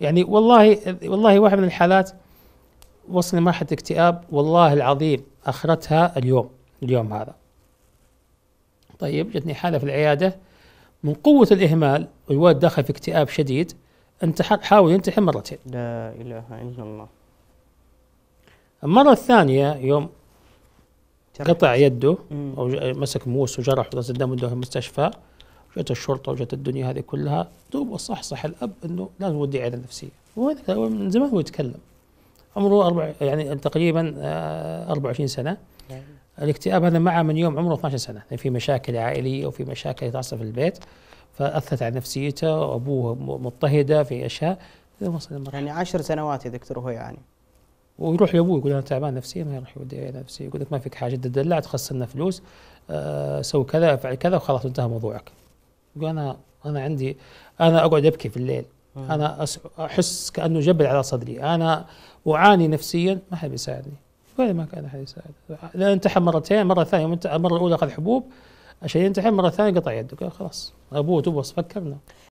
يعني والله واحد من الحالات وصلني مرحله اكتئاب والله العظيم اخرتها اليوم هذا. طيب جتني حاله في العياده من قوه الاهمال والولد دخل في اكتئاب شديد، حاول ينتحر مرتين. لا اله الا الله. المره الثانيه يوم قطع يده او مسك موس وجرح وضغط الدم وده المستشفى، جت الشرطه وجت الدنيا هذه كلها، دوب وصحصح الاب انه لازم يودي عياده نفسيه، وهو من زمان هو يتكلم. عمره يعني تقريبا 24 سنه. الاكتئاب هذا معه من يوم عمره 12 سنه، يعني في مشاكل عائليه وفي مشاكل تحصل في البيت فاثرت على نفسيته، وابوه مضطهده في اشياء يعني 10 سنوات يا دكتور هو يعاني. ويروح لابوه يقول انا تعبان نفسيا، ما يروح يودي عياده نفسيه، يقول لك ما فيك حاجه تدلع تخسرنا فلوس، سوي كذا افعل كذا وخلاص انتهى موضوعك. يقول انا عندي، انا اقعد ابكي في الليل، انا احس كانه جبل على صدري، انا اعاني نفسيا، ما حد بيساعدني. ولا ما كان احد يساعده، انتحر مرتين، مره ثانيه المره الاولى اخذ حبوب عشان ينتحر، مره ثانيه قطع يده، قال خلاص ابوه توبه فكرنا.